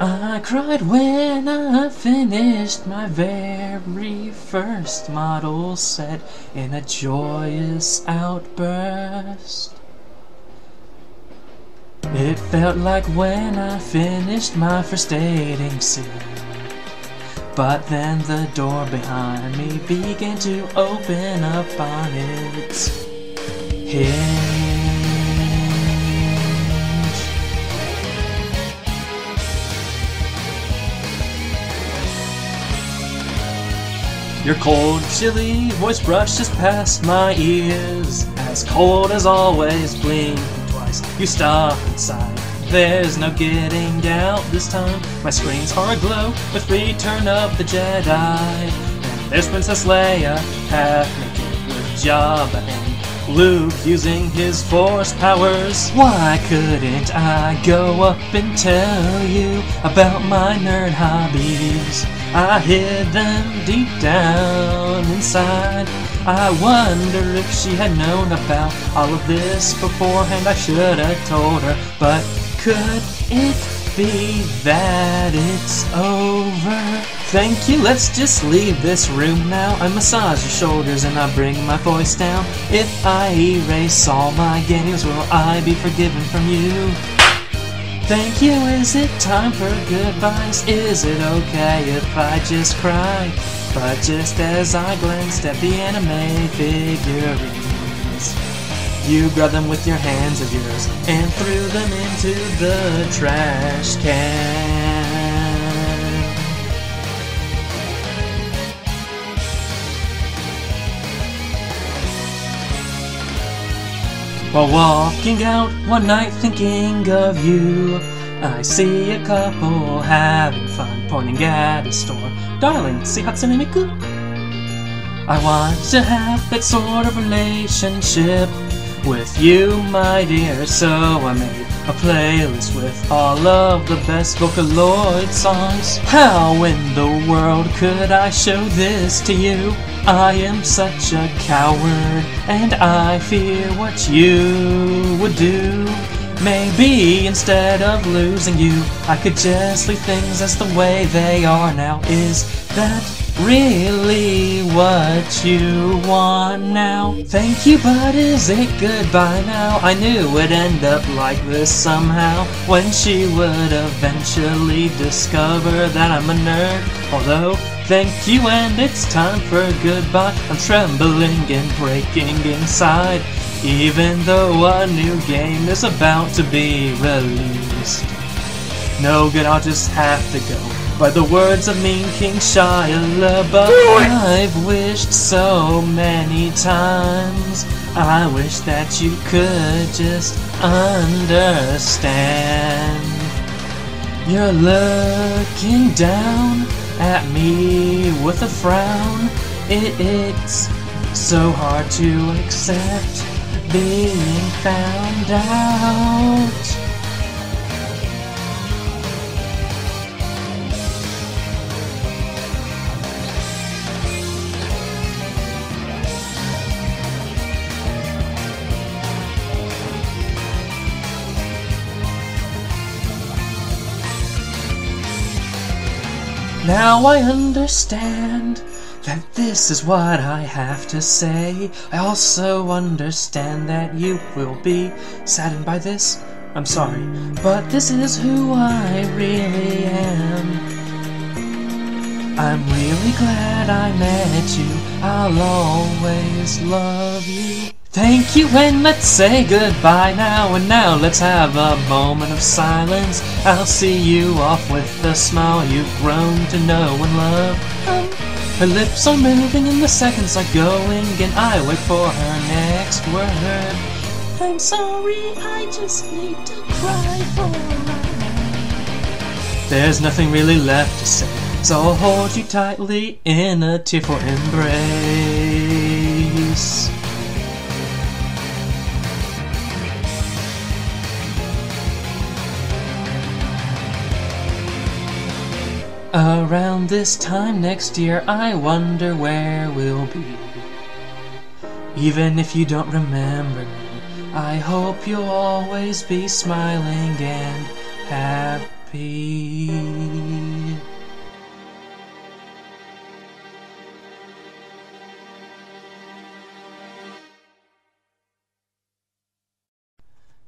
I cried when I finished my very first model set in a joyous outburst. It felt like when I finished my first dating scene, but then the door behind me began to open up on its hinge. Your cold, chilly voice brushed just past my ears, as cold as always, blink twice. You stop inside, there's no getting out this time. My screens are aglow with Return of the Jedi, and there's Princess Leia, half naked with Jabba and Luke using his force powers. Why couldn't I go up and tell you about my nerd hobbies? I hid them deep down inside. I wonder if she had known about all of this beforehand. I should have told her, but could it be that it's over? Thank you, let's just leave this room now. I massage your shoulders and I bring my voice down. If I erase all my games, will I be forgiven from you? Thank you, is it time for goodbyes? Is it okay if I just cry? But just as I glanced at the anime figurines, you grabbed them with your hands of yours and threw them into the trash can. While walking out one night thinking of you, I see a couple having fun pointing at a store. Darling, see Hatsune Miku? I want to have that sort of relationship with you, my dear, so I made a playlist with all of the best Vocaloid songs. How in the world could I show this to you? I am such a coward, and I fear what you would do. Maybe instead of losing you, I could just leave things as the way they are now. Is that really what you want now? Thank you, but is it goodbye now? I knew it'd end up like this somehow, when she would eventually discover that I'm a nerd. Although, thank you and it's time for goodbye. I'm trembling and breaking inside, even though a new game is about to be released. No good, I'll just have to go. By the words of mean King Shia LaBeouf, I've wished so many times, I wish that you could just understand. You're looking down at me with a frown. It's so hard to accept being found out. Now I understand that this is what I have to say. I also understand that you will be saddened by this. I'm sorry, but this is who I really am. I'm really glad I met you. I'll always love you. Thank you, and let's say goodbye now. And now let's have a moment of silence. I'll see you off with a smile you've grown to know and love. Her lips are moving and the seconds are going, and I wait for her next word. I'm sorry, I just need to cry for my. There's nothing really left to say, so I'll hold you tightly in a tearful embrace. Around this time next year, I wonder where we'll be. Even if you don't remember me, I hope you'll always be smiling and happy.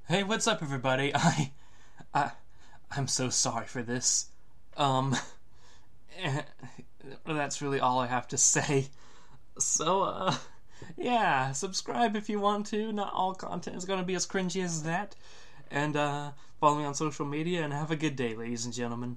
Hey, what's up, everybody? I'm so sorry for this. That's really all I have to say. So, yeah, subscribe if you want to. Not all content is gonna be as cringy as that. And, follow me on social media, and have a good day, ladies and gentlemen.